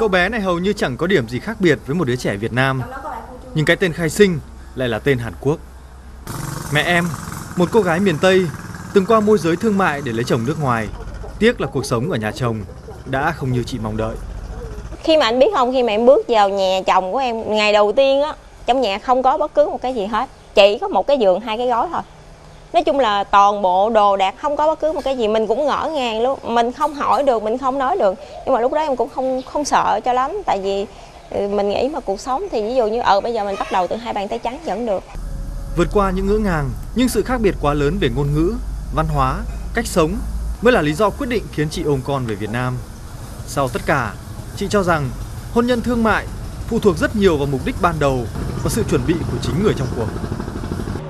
Cậu bé này hầu như chẳng có điểm gì khác biệt với một đứa trẻ Việt Nam, nhưng cái tên khai sinh lại là tên Hàn Quốc. Mẹ em, một cô gái miền Tây, từng qua môi giới thương mại để lấy chồng nước ngoài. Tiếc là cuộc sống ở nhà chồng đã không như chị mong đợi. Khi mà anh biết không, khi mà em bước vào nhà chồng của em, ngày đầu tiên á, trong nhà không có bất cứ một cái gì hết. Chỉ có một cái giường, hai cái gối thôi. Nói chung là toàn bộ đồ đạc, không có bất cứ một cái gì. Mình cũng ngỡ ngàng luôn, mình không hỏi được, mình không nói được. Nhưng mà lúc đó em cũng không sợ cho lắm. Tại vì mình nghĩ mà cuộc sống thì ví dụ như bây giờ mình bắt đầu từ hai bàn tay trắng vẫn được. Vượt qua những ngỡ ngàng, nhưng sự khác biệt quá lớn về ngôn ngữ, văn hóa, cách sống mới là lý do quyết định khiến chị ôm con về Việt Nam. Sau tất cả, chị cho rằng hôn nhân thương mại phụ thuộc rất nhiều vào mục đích ban đầu và sự chuẩn bị của chính người trong cuộc.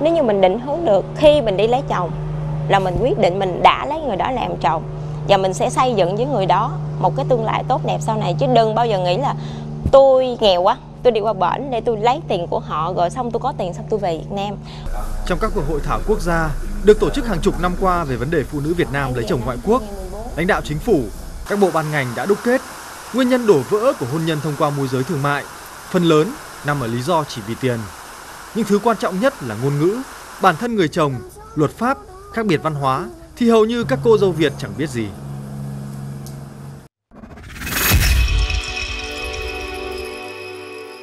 Nếu như mình định hướng được khi mình đi lấy chồng là mình quyết định mình đã lấy người đó làm chồng, và mình sẽ xây dựng với người đó một cái tương lai tốt đẹp sau này. Chứ đừng bao giờ nghĩ là tôi nghèo quá, tôi đi qua bển để tôi lấy tiền của họ rồi xong tôi có tiền xong tôi về Việt Nam. Trong các cuộc hội thảo quốc gia được tổ chức hàng chục năm qua về vấn đề phụ nữ Việt Nam lấy chồng ngoại quốc, lãnh đạo chính phủ, các bộ ban ngành đã đúc kết nguyên nhân đổ vỡ của hôn nhân thông qua môi giới thương mại phần lớn nằm ở lý do chỉ vì tiền. Nhưng thứ quan trọng nhất là ngôn ngữ, bản thân người chồng, luật pháp, khác biệt văn hóa thì hầu như các cô dâu Việt chẳng biết gì.